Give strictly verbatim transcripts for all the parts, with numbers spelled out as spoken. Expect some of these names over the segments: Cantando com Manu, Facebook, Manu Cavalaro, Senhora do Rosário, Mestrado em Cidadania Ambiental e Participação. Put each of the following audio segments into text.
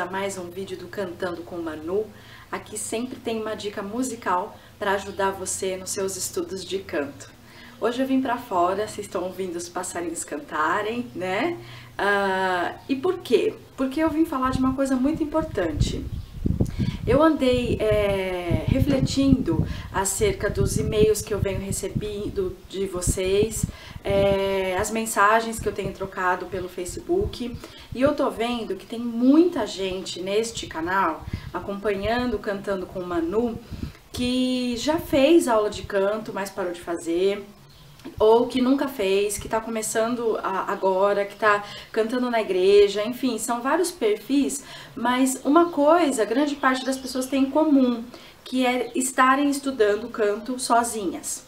a mais um vídeo do Cantando com Manu. Aqui sempre tem uma dica musical para ajudar você nos seus estudos de canto. Hoje eu vim para fora, vocês estão ouvindo os passarinhos cantarem, né? Uh, e por quê? Porque eu vim falar de uma coisa muito importante. Eu andei é, refletindo acerca dos e-mails que eu venho recebendo de vocês, é, as mensagens que eu tenho trocado pelo Facebook, e eu tô vendo que tem muita gente neste canal acompanhando, Cantando com Manu, que já fez aula de canto, mas parou de fazer, ou que nunca fez, que tá começando agora, que tá cantando na igreja, enfim, são vários perfis, mas uma coisa, grande parte das pessoas tem em comum, que é estarem estudando canto sozinhas.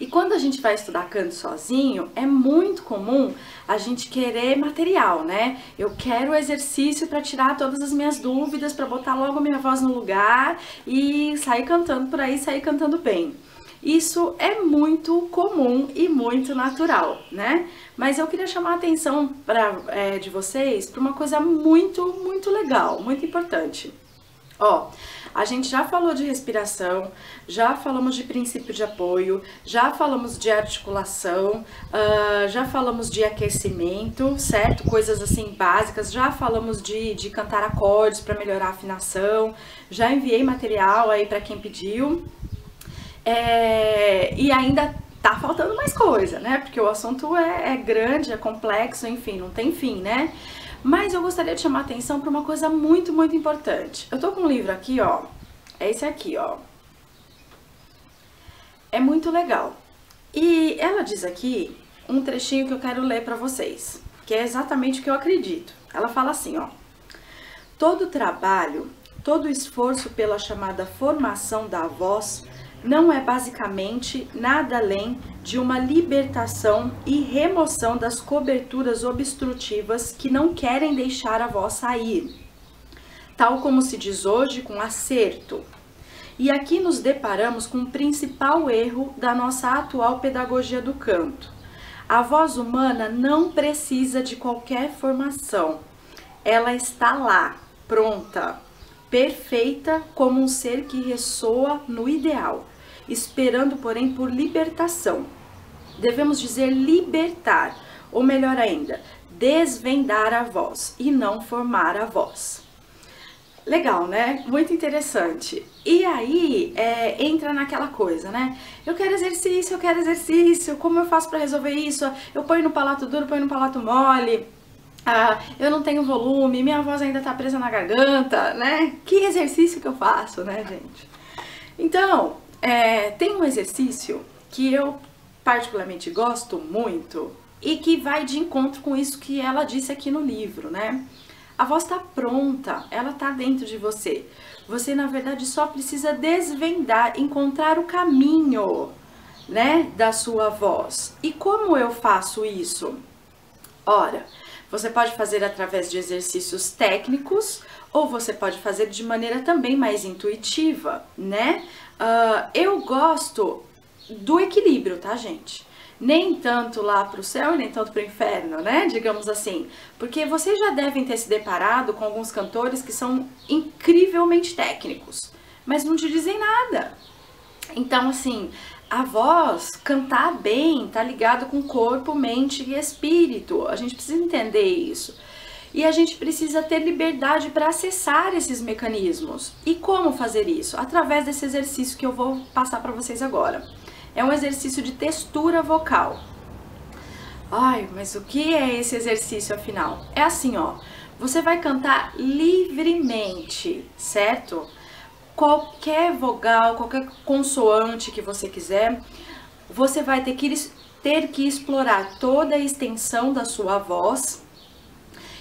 E quando a gente vai estudar canto sozinho, é muito comum a gente querer material, né? Eu quero exercício para tirar todas as minhas dúvidas, para botar logo minha voz no lugar e sair cantando por aí, sair cantando bem. Isso é muito comum e muito natural, né? Mas eu queria chamar a atenção pra, é, de vocês para uma coisa muito, muito legal, muito importante. Ó, a gente já falou de respiração, já falamos de princípio de apoio, já falamos de articulação, uh, já falamos de aquecimento, certo? Coisas assim básicas, já falamos de, de cantar acordes para melhorar a afinação, já enviei material aí para quem pediu. É, e ainda tá faltando mais coisa, né? Porque o assunto é, é grande, é complexo, enfim, não tem fim, né? Mas eu gostaria de chamar a atenção para uma coisa muito, muito importante. Eu tô com um livro aqui, ó. É esse aqui, ó. É muito legal. E ela diz aqui um trechinho que eu quero ler para vocês, que é exatamente o que eu acredito. Ela fala assim, ó. Todo trabalho, todo esforço pela chamada formação da voz não é basicamente nada além de uma libertação e remoção das coberturas obstrutivas que não querem deixar a voz sair, tal como se diz hoje com acerto. E aqui nos deparamos com o principal erro da nossa atual pedagogia do canto. A voz humana não precisa de qualquer formação, ela está lá, pronta, perfeita como um ser que ressoa no ideal, esperando, porém, por libertação. Devemos dizer libertar, ou melhor ainda, desvendar a voz e não formar a voz. Legal, né? Muito interessante. E aí, é, entra naquela coisa, né? Eu quero exercício, eu quero exercício, como eu faço para resolver isso? Eu ponho no palato duro, ponho no palato mole... Ah, eu não tenho volume, minha voz ainda tá presa na garganta, né? Que exercício que eu faço, né, gente? Então, é, tem um exercício que eu particularmente gosto muito e que vai de encontro com isso que ela disse aqui no livro, né? A voz tá pronta, ela tá dentro de você. Você, na verdade, só precisa desvendar, encontrar o caminho, né, da sua voz. E como eu faço isso? Ora... Você pode fazer através de exercícios técnicos ou você pode fazer de maneira também mais intuitiva, né? Uh, eu gosto do equilíbrio, tá, gente? Nem tanto lá pro céu e nem tanto pro inferno, né? Digamos assim. Porque vocês já devem ter se deparado com alguns cantores que são incrivelmente técnicos, mas não te dizem nada. Então, assim... A voz, cantar bem, tá ligado com corpo, mente e espírito. A gente precisa entender isso. E a gente precisa ter liberdade para acessar esses mecanismos. E como fazer isso? Através desse exercício que eu vou passar para vocês agora. É um exercício de textura vocal. Ai, mas o que é esse exercício afinal? É assim, ó. Você vai cantar livremente, certo? Qualquer vogal, qualquer consoante que você quiser, você vai ter que, ter que explorar toda a extensão da sua voz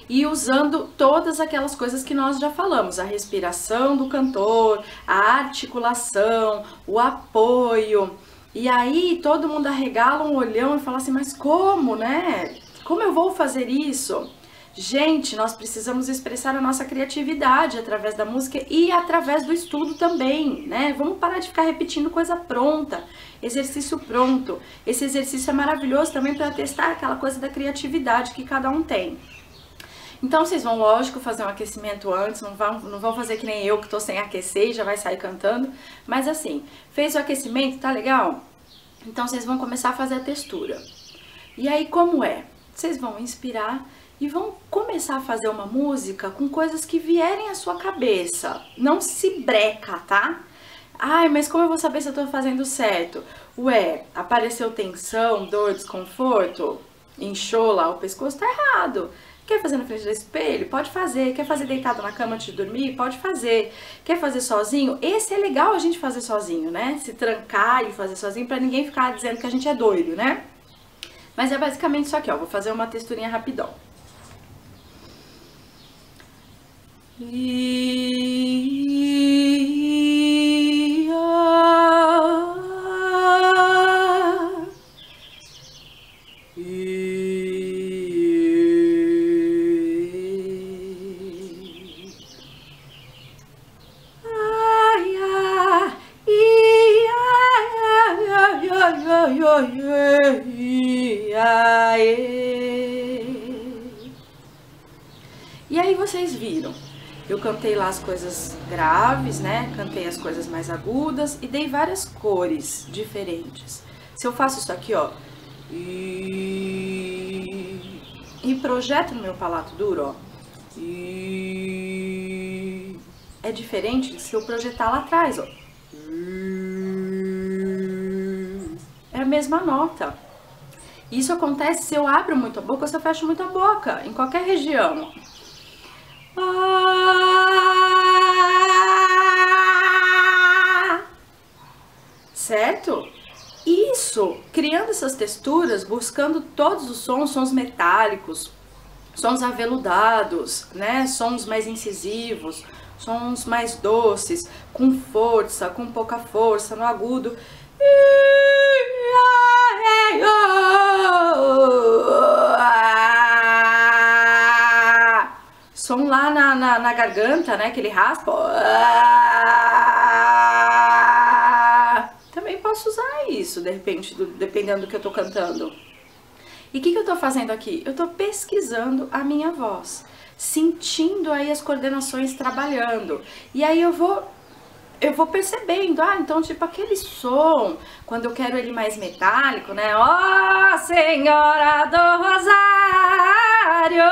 e usando todas aquelas coisas que nós já falamos, a respiração do cantor, a articulação, o apoio. E aí todo mundo arregala um olhão e fala assim, mas como, né? Como eu vou fazer isso? Gente, nós precisamos expressar a nossa criatividade através da música e através do estudo também, né? Vamos parar de ficar repetindo coisa pronta, exercício pronto. Esse exercício é maravilhoso também para testar aquela coisa da criatividade que cada um tem. Então vocês vão, lógico, fazer um aquecimento antes, não vão, não vão fazer que nem eu, que tô sem aquecer e já vai sair cantando. Mas assim, fez o aquecimento, tá legal? Então vocês vão começar a fazer a textura. E aí como é? Vocês vão inspirar e vão começar a fazer uma música com coisas que vierem à sua cabeça. Não se breca, tá? Ai, mas como eu vou saber se eu tô fazendo certo? Ué, apareceu tensão, dor, desconforto, inchou lá o pescoço, tá errado. Quer fazer na frente do espelho? Pode fazer. Quer fazer deitado na cama antes de dormir? Pode fazer. Quer fazer sozinho? Esse é legal a gente fazer sozinho, né? Se trancar e fazer sozinho pra ninguém ficar dizendo que a gente é doido, né? Mas é basicamente isso aqui, ó. Vou fazer uma texturinha rapidão. E... E aí vocês viram, eu cantei lá as coisas graves, né? Cantei as coisas mais agudas e dei várias cores diferentes. Se eu faço isso aqui, ó, e, e projeto no meu palato duro, ó, e, é diferente de se eu projetar lá atrás, ó. É a mesma nota. Isso acontece se eu abro muito a boca ou se eu fecho muito a boca, em qualquer região. Certo? Isso, criando essas texturas, buscando todos os sons, sons metálicos, sons aveludados, né? Sons mais incisivos, sons mais doces, com força, com pouca força, no agudo. Som lá na, na, na garganta, né? Que ele raspa. Também posso usar isso, de repente, do, dependendo do que eu tô cantando. E o que, que eu tô fazendo aqui? Eu tô pesquisando a minha voz, sentindo aí as coordenações trabalhando. E aí eu vou... Eu vou percebendo, ah, então tipo aquele som, quando eu quero ele mais metálico, né? Ó, Senhora do Rosário!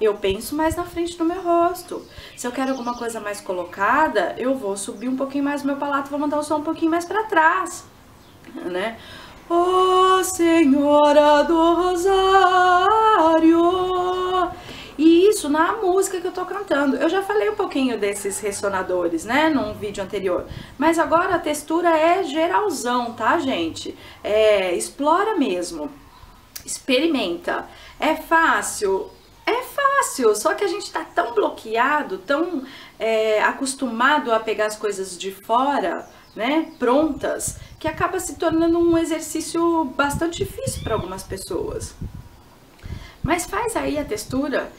Eu penso mais na frente do meu rosto. Se eu quero alguma coisa mais colocada, eu vou subir um pouquinho mais o meu palato, vou mandar o som um pouquinho mais pra trás, né? Ó, Senhora do Rosário! E isso na música que eu tô cantando. Eu já falei um pouquinho desses ressonadores, né, num vídeo anterior. Mas agora a textura é geralzão, tá, gente? É, explora mesmo. Experimenta. É fácil? É fácil, só que a gente tá tão bloqueado, tão é, acostumado a pegar as coisas de fora, né, prontas, que acaba se tornando um exercício bastante difícil para algumas pessoas. Mas faz aí a textura,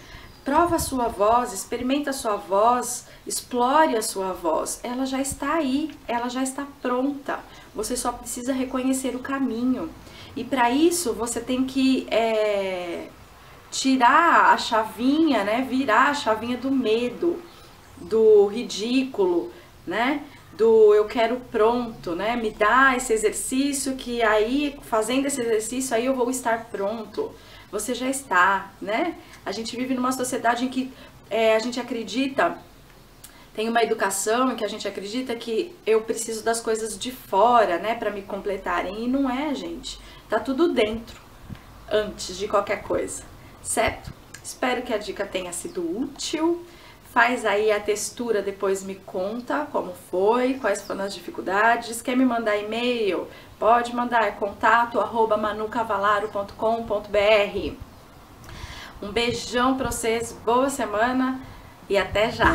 prova a sua voz, experimenta a sua voz, explore a sua voz. Ela já está aí, ela já está pronta. Você só precisa reconhecer o caminho. E para isso você tem que é, tirar a chavinha, né? Virar a chavinha do medo, do ridículo, né? Do eu quero pronto, né? Me dá esse exercício que aí, fazendo esse exercício, aí eu vou estar pronto. Você já está, né? A gente vive numa sociedade em que é, a gente acredita, tem uma educação em que a gente acredita que eu preciso das coisas de fora, né? Pra me completarem. E não é, gente. Tá tudo dentro, antes de qualquer coisa, certo? Espero que a dica tenha sido útil. Faz aí a textura, depois me conta como foi, quais foram as dificuldades. Quer me mandar e-mail? Pode mandar, é contato arroba manu cavalaro ponto com ponto br. Um beijão pra vocês, boa semana e até já!